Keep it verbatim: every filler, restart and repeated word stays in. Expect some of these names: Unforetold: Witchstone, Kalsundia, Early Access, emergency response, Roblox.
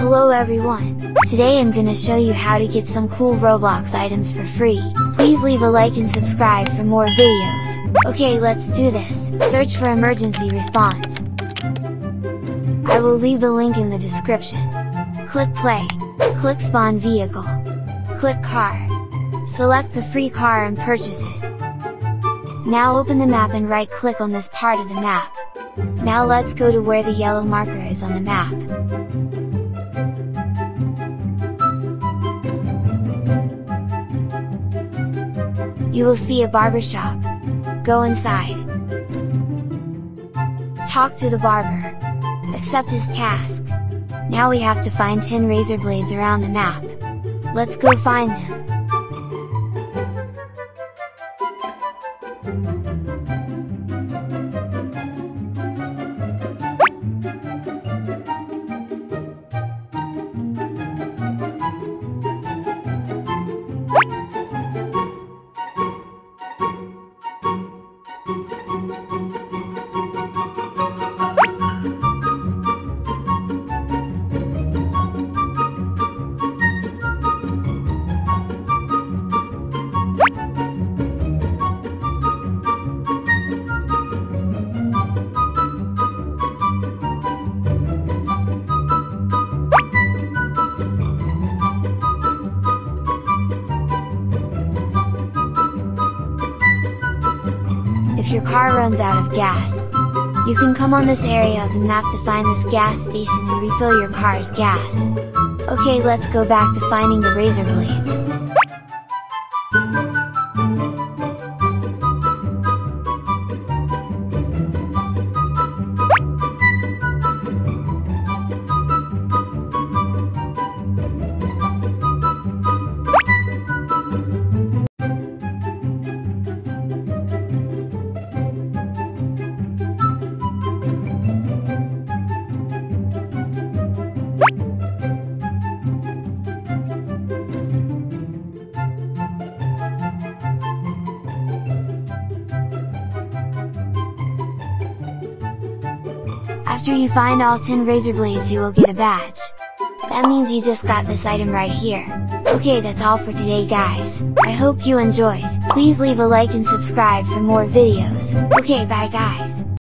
Hello everyone! Today I'm gonna show you how to get some cool Roblox items for free. Please leave a like and subscribe for more videos. Okay, let's do this. Search for emergency response. I will leave the link in the description. Click play. Click spawn vehicle. Click car. Select the free car and purchase it. Now open the map and right click on this part of the map. Now let's go to where the yellow marker is on the map. You will see a barbershop. Go inside. Talk to the barber. Accept his task. Now we have to find ten razor blades around the map. Let's go find them. If your car runs out of gas, you can come on this area of the map to find this gas station and refill your car's gas. Okay, let's go back to finding the razor blades. After you find all ten razor blades you will get a badge. That means you just got this item right here. Okay, that's all for today guys. I hope you enjoyed. Please leave a like and subscribe for more videos. Okay, bye guys.